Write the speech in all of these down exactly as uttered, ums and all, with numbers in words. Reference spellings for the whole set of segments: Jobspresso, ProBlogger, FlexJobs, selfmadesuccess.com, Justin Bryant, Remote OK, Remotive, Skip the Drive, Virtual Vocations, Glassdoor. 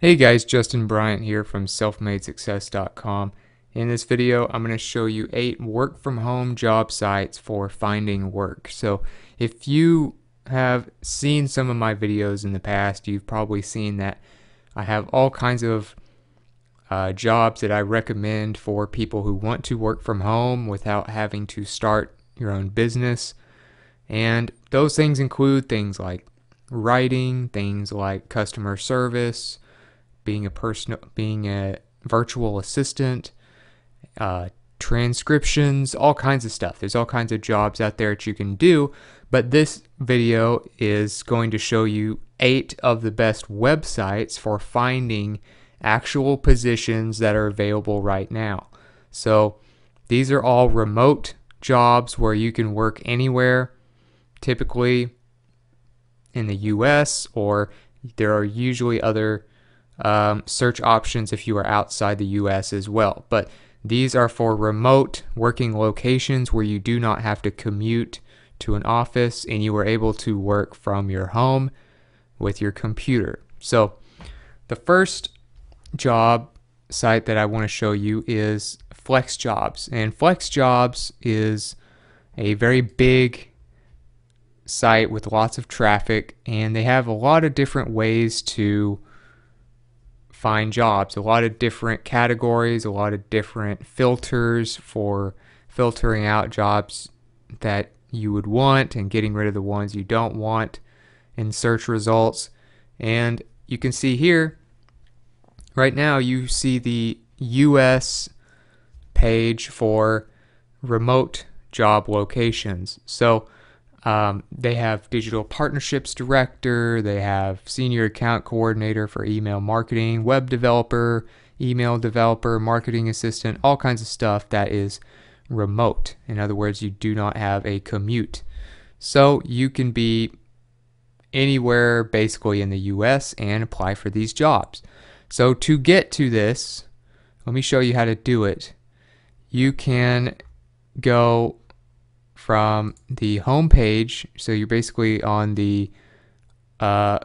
Hey guys, Justin Bryant here from self made success dot com. In this video, I'm going to show you eight work from home job sites for finding work. So if you have seen some of my videos in the past, you've probably seen that I have all kinds of uh, jobs that I recommend for people who want to work from home without having to start your own business. And those things include things like writing, things like customer service, being a personal, being a virtual assistant, uh, transcriptions, all kinds of stuff. There's all kinds of jobs out there that you can do, but this video is going to show you eight of the best websites for finding actual positions that are available right now. So these are all remote jobs where you can work anywhere, typically in the U S, or there are usually other Um, search options if you are outside the U S as well. But these are for remote working locations where you do not have to commute to an office and you are able to work from your home with your computer. So the first job site that I want to show you is FlexJobs. And FlexJobs is a very big site with lots of traffic, and they have a lot of different ways to find jobs, a lot of different categories, a lot of different filters for filtering out jobs that you would want and getting rid of the ones you don't want in search results. And you can see here, right now you see the U S page for remote job locations. So Um, they have digital partnerships director, they have senior account coordinator for email marketing, web developer, email developer, marketing assistant, all kinds of stuff that is remote. In other words, you do not have a commute. So you can be anywhere basically in the U S and apply for these jobs. So to get to this, let me show you how to do it. You can go from the home page, so you're basically on the uh,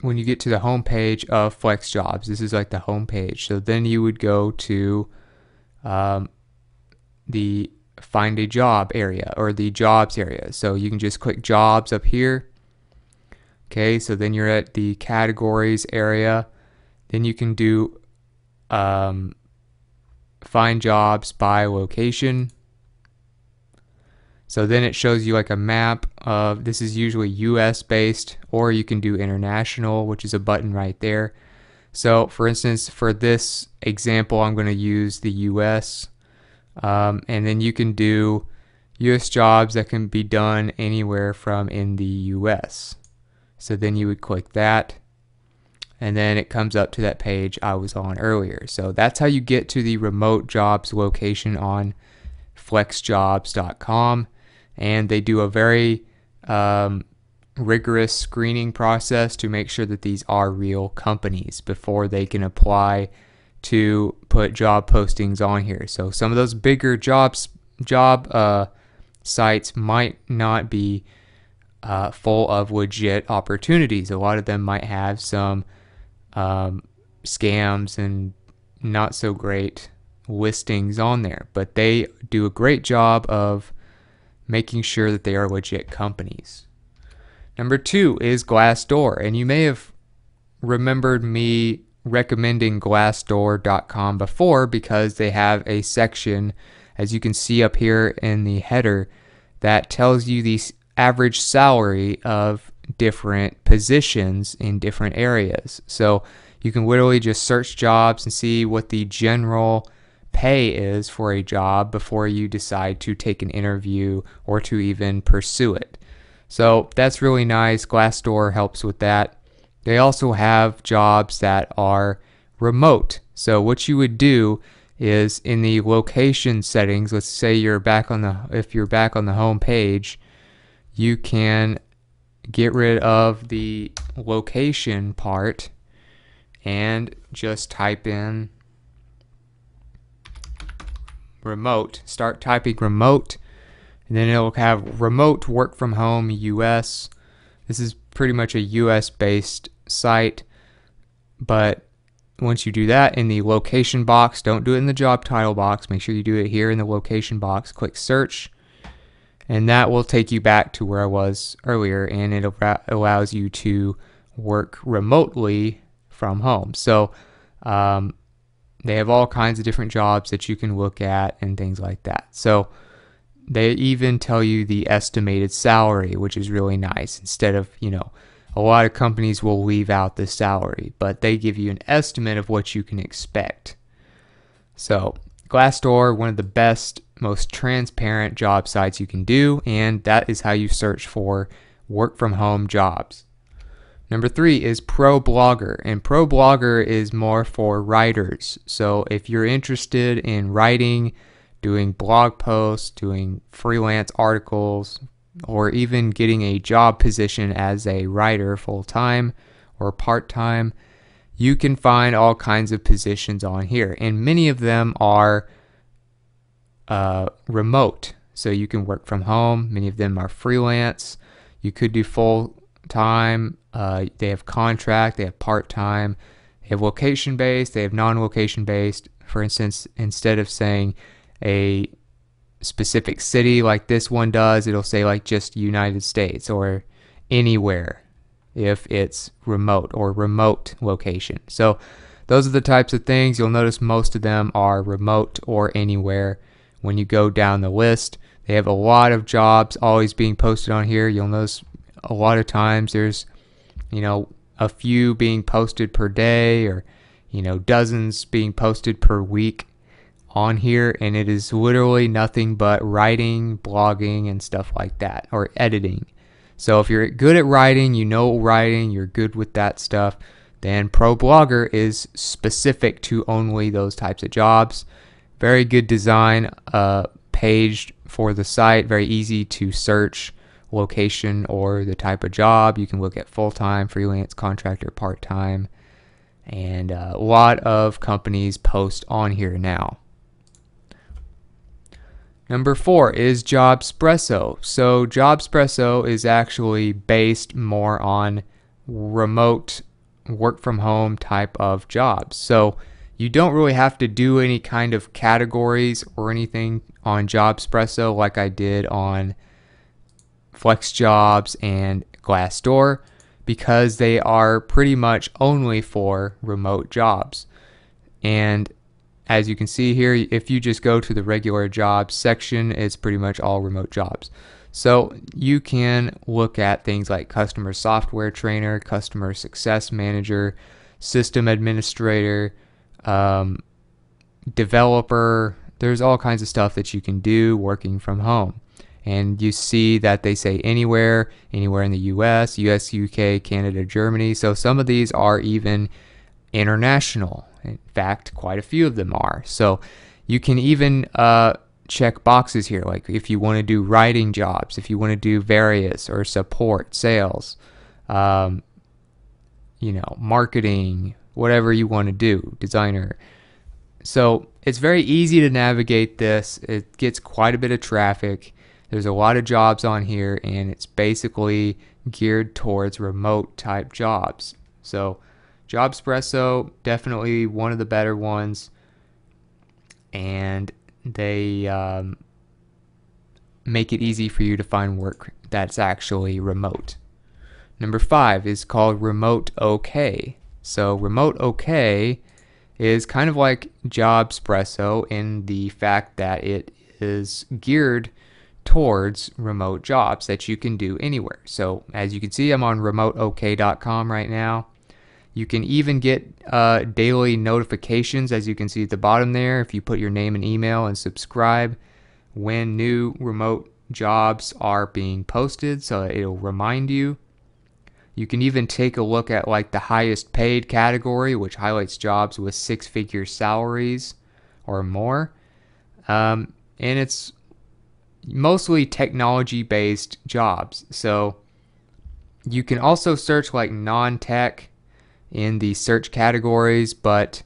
when you get to the home page of FlexJobs, this is like the home page. So then you would go to um, the find a job area or the jobs area. So you can just click jobs up here. Okay, so then you're at the categories area. Then you can do um, find jobs by location. So then it shows you like a map of, this is usually U S based, or you can do international, which is a button right there. So for instance, for this example, I'm going to use the U S Um, and then you can do U S jobs that can be done anywhere from in the U S. So then you would click that. And then it comes up to that page I was on earlier. So that's how you get to the remote jobs location on flex jobs dot com. And they do a very um, rigorous screening process to make sure that these are real companies before they can apply to put job postings on here. So some of those bigger jobs, job uh, sites might not be uh, full of legit opportunities. A lot of them might have some um, scams and not so great listings on there, but they do a great job of making sure that they are legit companies. Number two is Glassdoor, and you may have remembered me recommending glassdoor dot com before because they have a section, as you can see up here in the header, that tells you the average salary of different positions in different areas. So you can literally just search jobs and see what the general pay is for a job before you decide to take an interview or to even pursue it. So that's really nice. Glassdoor helps with that. They also have jobs that are remote. So what you would do is in the location settings, let's say you're back on the, if you're back on the home page, you can get rid of the location part and just type in remote, start typing remote, and then it'll have remote work from home U S. This is pretty much a U S based site. But once you do that, in the location box, don't do it in the job title box. Make sure you do it here in the location box. Click search, and that will take you back to where I was earlier, and it allows you to work remotely from home. So um, they have all kinds of different jobs that you can look at and things like that. So they even tell you the estimated salary, which is really nice. Instead of, you know, a lot of companies will leave out the salary, but they give you an estimate of what you can expect. So Glassdoor, one of the best, most transparent job sites you can do, and that is how you search for work from home jobs. Number three is ProBlogger, and ProBlogger is more for writers. So if you're interested in writing, doing blog posts, doing freelance articles, or even getting a job position as a writer full-time or part-time, you can find all kinds of positions on here. And many of them are uh, remote, so you can work from home. Many of them are freelance. You could do full-time. Uh, they have contract, they have part-time, they have location-based, they have non-location-based. For instance, instead of saying a specific city like this one does, it'll say like just United States or anywhere if it's remote, or remote location. So those are the types of things. You'll notice most of them are remote or anywhere when you go down the list. They have a lot of jobs always being posted on here. You'll notice a lot of times there's, you know, a few being posted per day, or, you know, dozens being posted per week on here, and it is literally nothing but writing, blogging, and stuff like that, or editing. So if you're good at writing, you know writing, you're good with that stuff, then ProBlogger is specific to only those types of jobs. Very good design uh, page for the site, very easy to search location or the type of job. You can look at full-time, freelance, contractor, part-time, and a lot of companies post on here now. Number four is Jobspresso. So Jobspresso is actually based more on remote work from home type of jobs. So you don't really have to do any kind of categories or anything on Jobspresso like I did on FlexJobs and Glassdoor, because they are pretty much only for remote jobs. And as you can see here, if you just go to the regular jobs section, it's pretty much all remote jobs. So you can look at things like customer software trainer, customer success manager, system administrator, um, developer. There's all kinds of stuff that you can do working from home. And you see that they say anywhere, anywhere in the U S, U S, U K, Canada, Germany. So some of these are even international. In fact, quite a few of them are. So you can even uh, check boxes here, like if you want to do writing jobs, if you want to do various or support, sales, um, you know, marketing, whatever you want to do, designer. So it's very easy to navigate this. It gets quite a bit of traffic. There's a lot of jobs on here, and it's basically geared towards remote type jobs. So Jobspresso, definitely one of the better ones, and they um, make it easy for you to find work that's actually remote. Number five is called Remote OK. So Remote OK is kind of like Jobspresso in the fact that it is geared towards remote jobs that you can do anywhere. So as you can see, I'm on remote ok dot com right now. You can even get uh, daily notifications, as you can see at the bottom there, if you put your name and email and subscribe, when new remote jobs are being posted, so it'll remind you. You can even take a look at like the highest paid category, which highlights jobs with six-figure salaries or more. Um, and it's mostly technology-based jobs. So you can also search like non-tech in the search categories, but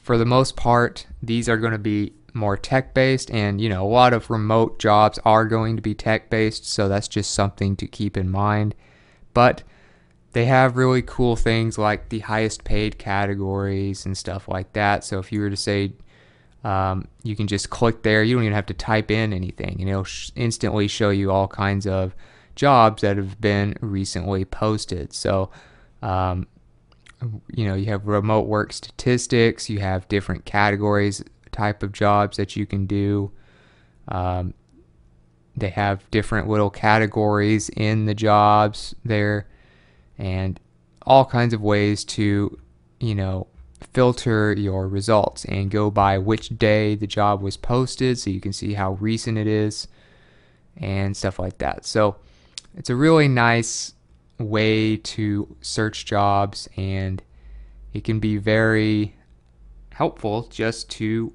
for the most part these are going to be more tech-based, and you know, a lot of remote jobs are going to be tech-based, so that's just something to keep in mind. But They have really cool things like the highest paid categories and stuff like that. So if you were to say, um, you can just click there, you don't even have to type in anything, and it'll sh instantly show you all kinds of jobs that have been recently posted. So um, you know, you have remote work statistics, you have different categories, type of jobs that you can do. Um, they have different little categories in the jobs there, and all kinds of ways to, you know, filter your results and go by which day the job was posted, so you can see how recent it is and stuff like that. So it's a really nice way to search jobs, and it can be very helpful just to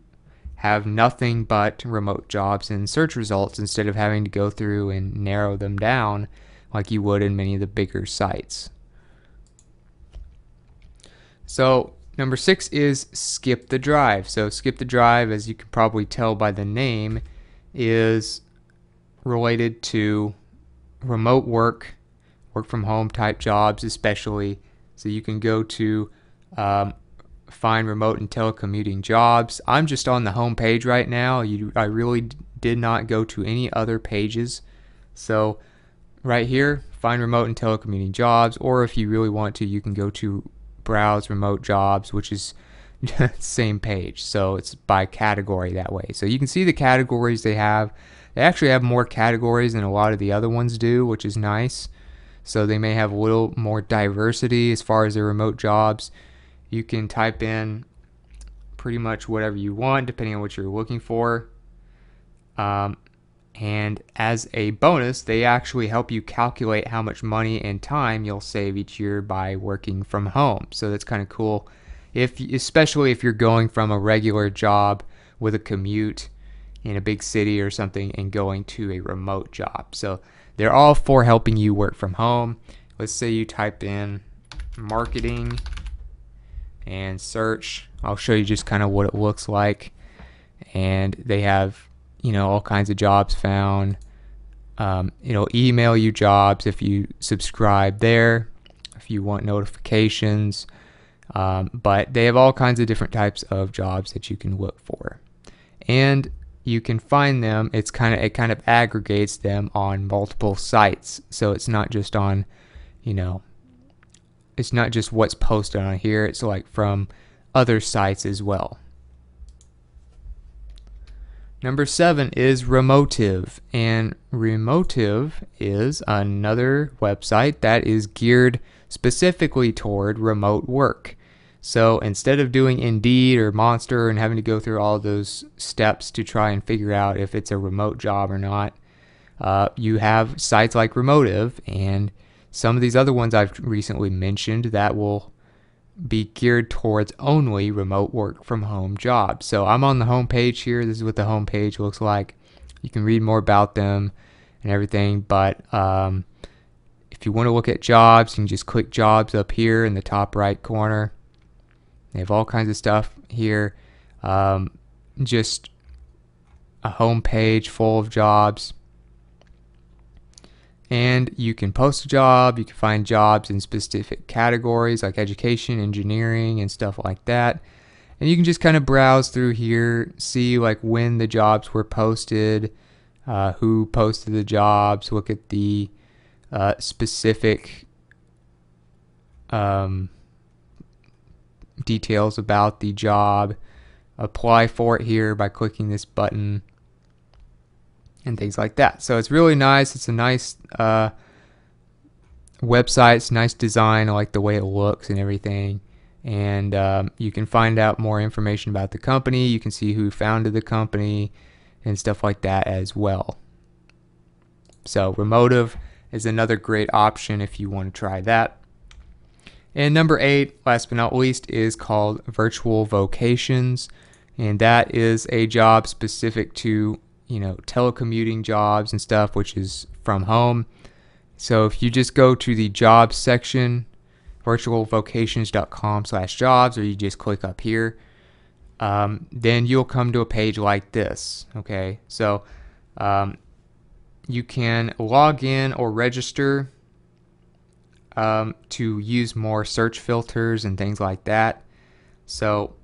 have nothing but remote jobs and search results instead of having to go through and narrow them down like you would in many of the bigger sites. So number six is Skip the Drive. So Skip the Drive, as you can probably tell by the name, is related to remote work, work from home type jobs especially. So you can go to um, find remote and telecommuting jobs. I'm just on the home page right now. You, I really did not go to any other pages. So right here, find remote and telecommuting jobs, or if you really want to, you can go to browse remote jobs, which is the same page. So it's by category that way. So you can see the categories they have. They actually have more categories than a lot of the other ones do, which is nice. So they may have a little more diversity as far as their remote jobs. You can type in pretty much whatever you want, depending on what you're looking for. Um, and as a bonus, they actually help you calculate how much money and time you'll save each year by working from home. So that's kind of cool, if especially if you're going from a regular job with a commute in a big city or something and going to a remote job. So they're all for helping you work from home. Let's say you type in marketing and search. I'll show you just kind of what it looks like, and they have, you know, all kinds of jobs found. Um, it'll email you jobs if you subscribe there, if you want notifications. Um, but they have all kinds of different types of jobs that you can look for, and you can find them. It's kind of it kind of aggregates them on multiple sites, so it's not just on, you know, it's not just what's posted on here. It's like from other sites as well. Number seven is Remotive, and Remotive is another website that is geared specifically toward remote work. So instead of doing Indeed or Monster and having to go through all those steps to try and figure out if it's a remote job or not, uh, you have sites like Remotive and some of these other ones I've recently mentioned that will be geared towards only remote work from home jobs. So I'm on the home page here. This is what the home page looks like. You can read more about them and everything, but um, if you want to look at jobs, you can just click jobs up here in the top right corner. They have all kinds of stuff here. Um, just a home page full of jobs. And you can post a job, you can find jobs in specific categories like education, engineering, and stuff like that. And you can just kind of browse through here, see like when the jobs were posted, uh, who posted the jobs, look at the uh, specific um, details about the job, apply for it here by clicking this button, and things like that. So it's really nice. It's a nice uh, website. It's a nice design. I like the way it looks and everything. And um, you can find out more information about the company. You can see who founded the company and stuff like that as well. So Remotive is another great option if you want to try that. And number eight, last but not least, is called Virtual Vocations. And that is a job specific to, you know, telecommuting jobs and stuff, which is from home. So if you just go to the jobs section, virtual vocations dot com slash jobs, or you just click up here, um, then you'll come to a page like this. Okay, so um, you can log in or register um, to use more search filters and things like that. So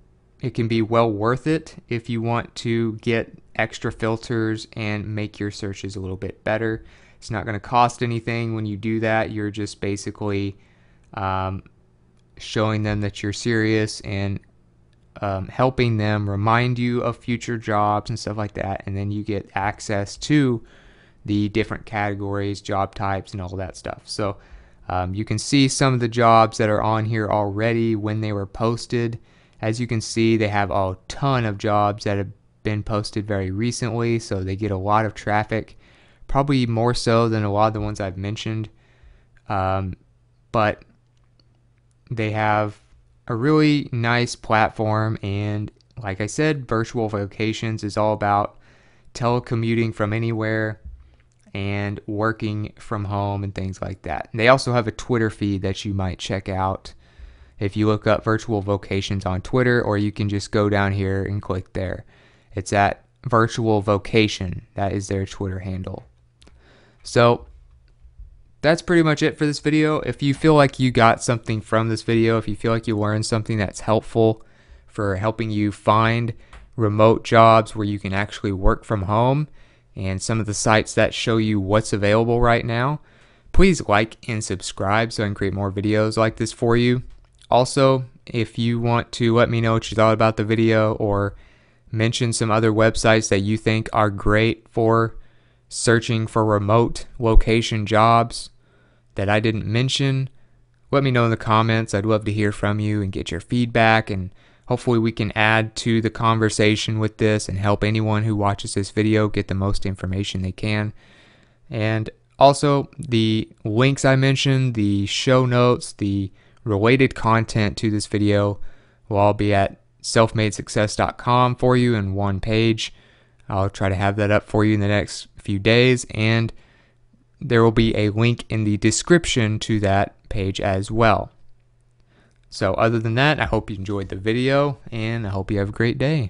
it can be well worth it if you want to get extra filters and make your searches a little bit better. It's not going to cost anything when you do that. You're just basically um, showing them that you're serious and um, helping them remind you of future jobs and stuff like that. And then you get access to the different categories, job types, and all that stuff. So um, you can see some of the jobs that are on here already when they were posted. As you can see, they have a ton of jobs that have been posted very recently, so they get a lot of traffic, probably more so than a lot of the ones I've mentioned. Um, but they have a really nice platform, and like I said, Virtual Vocations is all about telecommuting from anywhere and working from home and things like that. They also have a Twitter feed that you might check out if you look up Virtual Vocations on Twitter, or you can just go down here and click there. It's at Virtual Vocation. That is their Twitter handle. So that's pretty much it for this video. If you feel like you got something from this video, if you feel like you learned something that's helpful for helping you find remote jobs where you can actually work from home and some of the sites that show you what's available right now, please like and subscribe so I can create more videos like this for you. Also, if you want to let me know what you thought about the video or mention some other websites that you think are great for searching for remote location jobs that I didn't mention, let me know in the comments. I'd love to hear from you and get your feedback, and hopefully we can add to the conversation with this and help anyone who watches this video get the most information they can. And also, the links I mentioned, the show notes, the related content to this video will all be at self made success dot com for you in one page. I'll try to have that up for you in the next few days, and there will be a link in the description to that page as well. So other than that, I hope you enjoyed the video, and I hope you have a great day.